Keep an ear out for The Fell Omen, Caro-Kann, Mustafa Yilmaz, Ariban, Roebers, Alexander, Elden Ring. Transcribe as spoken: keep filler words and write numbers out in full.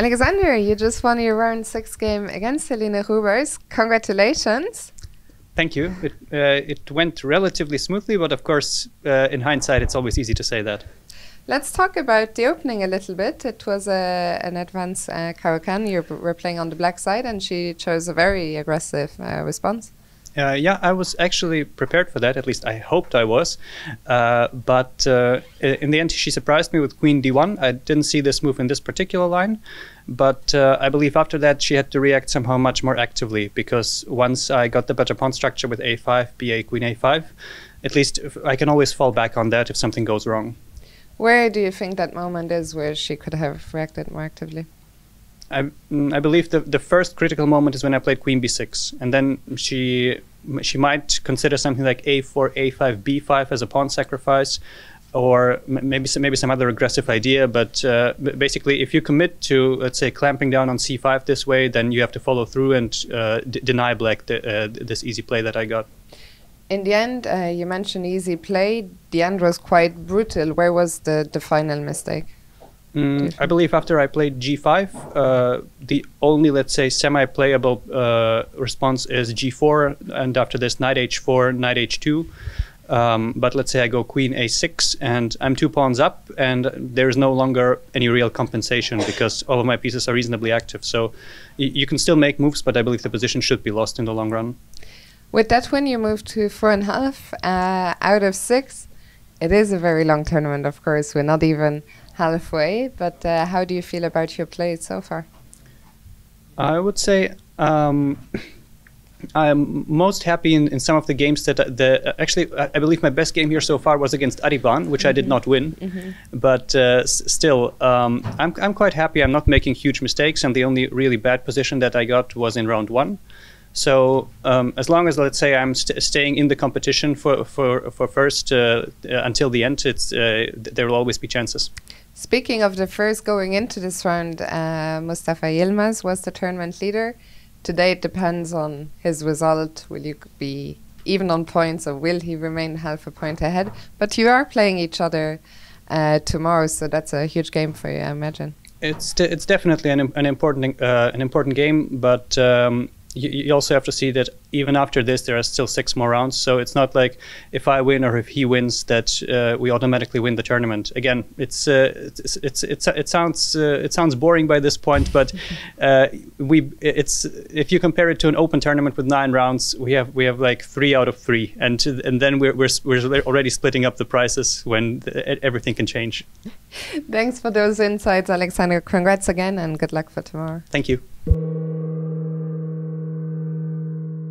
Alexander, you just won your round six game against Selina Roebers. Congratulations. Thank you. It, uh, it went relatively smoothly, but of course, uh, in hindsight, it's always easy to say that. Let's talk about the opening a little bit. It was uh, an advanced uh, Caro-Kann. You were playing on the black side, and she chose a very aggressive uh, response. Uh, yeah, I was actually prepared for that. At least I hoped I was. Uh, but uh, in the end, she surprised me with queen d one. I didn't see this move in this particular line. But uh, I believe after that, she had to react somehow much more actively, because once I got the better pawn structure with a five, b eight, queen a five, at least I can always fall back on that if something goes wrong. Where do you think that moment is where she could have reacted more actively? I, mm, I believe the, the first critical moment is when I played queen b six, and then she she might consider something like a four, a five, b five as a pawn sacrifice, or m maybe some, maybe some other aggressive idea. But uh, basically, if you commit to, let's say, clamping down on c five this way, then you have to follow through and uh, d deny black the, uh, this easy play that I got. In the end, uh, you mentioned easy play. The end was quite brutal. Where was the, the final mistake? Mm, I believe after I played g five, uh, the only, let's say, semi-playable uh, response is g four, and after this, knight h four, knight h two. Um, but let's say I go queen a six, and I'm two pawns up, and there is no longer any real compensation because all of my pieces are reasonably active. So you can still make moves, but I believe the position should be lost in the long run. With that win, you moved to four and a half uh, out of six. It is a very long tournament, of course. We're not even halfway. But uh, how do you feel about your play so far? I would say um, I'm most happy in, in some of the games that the uh, actually I, I believe my best game here so far was against Ariban, which mm-hmm. I did not win. Mm-hmm. But uh, s still, um, I'm I'm quite happy. I'm not making huge mistakes, and the only really bad position that I got was in round one. So um, as long as, let's say, I'm st staying in the competition for for for first uh, uh, until the end, it's uh, th there will always be chances. Speaking of the first going into this round, uh, Mustafa Yilmaz was the tournament leader. Today it depends on his result. Will you be even on points, or will he remain half a point ahead? But you are playing each other uh, tomorrow, so that's a huge game for you, I imagine. It's t it's definitely an an important uh, an important game, but. Um, You also have to see that even after this, there are still six more rounds. So it's not like if I win or if he wins that uh, we automatically win the tournament. Again, it's uh, it's, it's it's it sounds uh, it sounds boring by this point, but uh, we it's if you compare it to an open tournament with nine rounds, we have we have like three out of three, and and then we're we're, we're already splitting up the prizes when th everything can change. Thanks for those insights, Alexander. Congrats again, and good luck for tomorrow. Thank you.